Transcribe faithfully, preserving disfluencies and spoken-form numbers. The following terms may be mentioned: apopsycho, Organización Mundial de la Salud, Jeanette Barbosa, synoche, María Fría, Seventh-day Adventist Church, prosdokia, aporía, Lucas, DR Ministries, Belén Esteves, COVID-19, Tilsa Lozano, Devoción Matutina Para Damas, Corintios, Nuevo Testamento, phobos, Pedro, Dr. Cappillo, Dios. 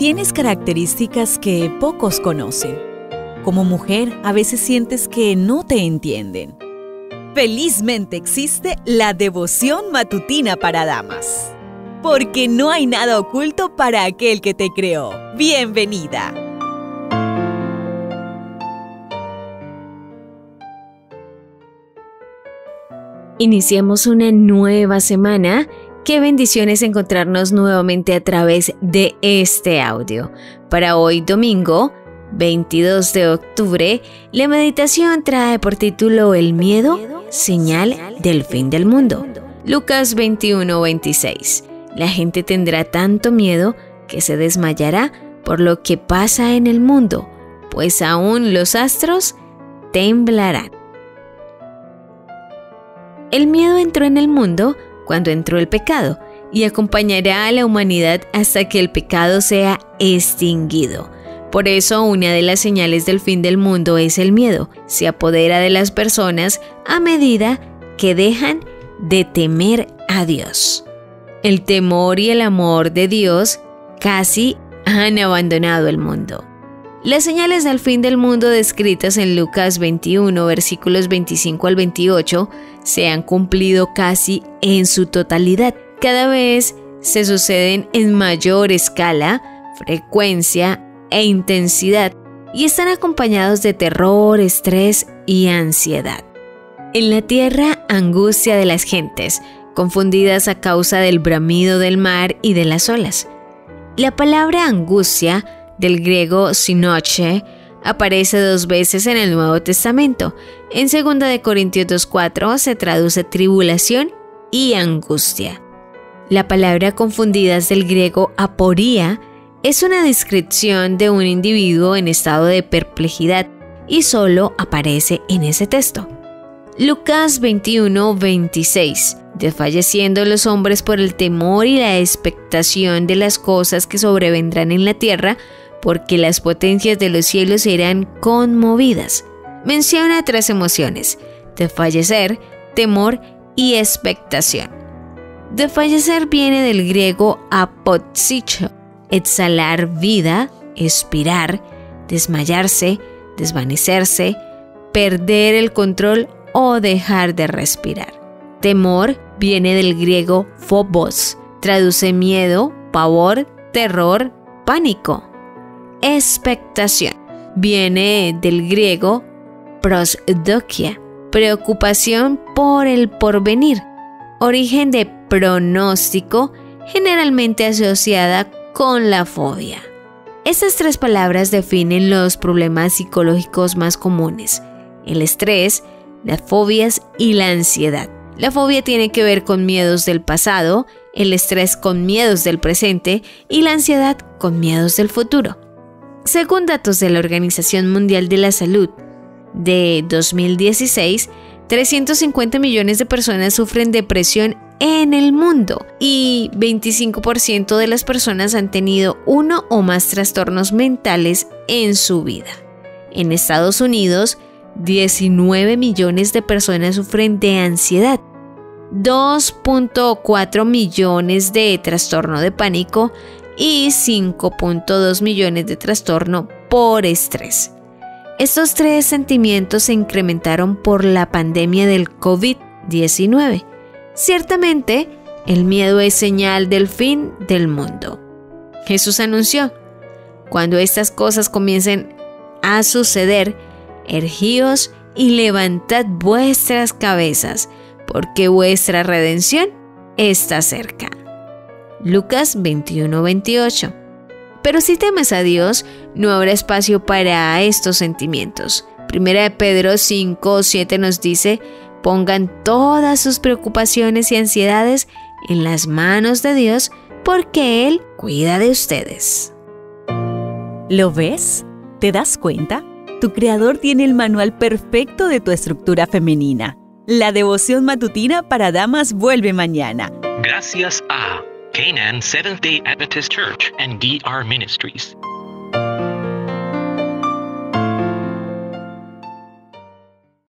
Tienes características que pocos conocen. Como mujer, a veces sientes que no te entienden. Felizmente existe la Devoción Matutina para Damas, porque no hay nada oculto para aquel que te creó. ¡Bienvenida! Iniciamos una nueva semana. Qué bendiciones encontrarnos nuevamente a través de este audio. Para hoy domingo, veintidós de octubre, la meditación trae por título El miedo, señal del fin del mundo. Lucas veintiuno, veintiséis. La gente tendrá tanto miedo que se desmayará por lo que pasa en el mundo, pues aún los astros temblarán. El miedo entró en el mundo cuando entró el pecado, y acompañará a la humanidad hasta que el pecado sea extinguido. Por eso, una de las señales del fin del mundo es el miedo. Se apodera de las personas a medida que dejan de temer a Dios. El temor y el amor de Dios casi han abandonado el mundo. Las señales del fin del mundo descritas en Lucas veintiuno, versículos veinticinco al veintiocho, se han cumplido casi en su totalidad. Cada vez se suceden en mayor escala, frecuencia e intensidad, y están acompañados de terror, estrés y ansiedad. En la tierra, angustia de las gentes, confundidas a causa del bramido del mar y de las olas. La palabra angustia, del griego synoche, aparece dos veces en el Nuevo Testamento. En segunda de Corintios dos cuatro se traduce tribulación y angustia. La palabra confundidas del griego aporía es una descripción de un individuo en estado de perplejidad y solo aparece en ese texto. Lucas veintiuno, veintiséis. Desfalleciendo los hombres por el temor y la expectación de las cosas que sobrevendrán en la tierra, porque las potencias de los cielos serán conmovidas. Menciona tres emociones: desfallecer, temor y expectación. Desfallecer viene del griego apopsycho, exhalar vida, expirar, desmayarse, desvanecerse, perder el control o dejar de respirar. Temor viene del griego phobos, traduce miedo, pavor, terror, pánico. Expectación viene del griego prosdokia, preocupación por el porvenir, origen de pronóstico, generalmente asociada con la fobia. Estas tres palabras definen los problemas psicológicos más comunes: el estrés, las fobias y la ansiedad. La fobia tiene que ver con miedos del pasado, el estrés con miedos del presente y la ansiedad con miedos del futuro. Según datos de la Organización Mundial de la Salud de dos mil dieciséis, trescientos cincuenta millones de personas sufren depresión en el mundo y veinticinco por ciento de las personas han tenido uno o más trastornos mentales en su vida. En Estados Unidos, diecinueve millones de personas sufren de ansiedad, dos punto cuatro millones de trastorno de pánico y cinco punto dos millones de trastorno por estrés. Estos tres sentimientos se incrementaron por la pandemia del COVID diecinueve. Ciertamente, el miedo es señal del fin del mundo. Jesús anunció: cuando estas cosas comiencen a suceder, ergíos y levantad vuestras cabezas, porque vuestra redención está cerca. Lucas veintiuno, veintiocho. Pero si temes a Dios, no habrá espacio para estos sentimientos. Primera de Pedro cinco, siete nos dice: pongan todas sus preocupaciones y ansiedades en las manos de Dios, porque Él cuida de ustedes. ¿Lo ves? ¿Te das cuenta? Tu creador tiene el manual perfecto de tu estructura femenina. La Devoción Matutina para Damas vuelve mañana. Gracias a Seventh-day Adventist Church and D R Ministries.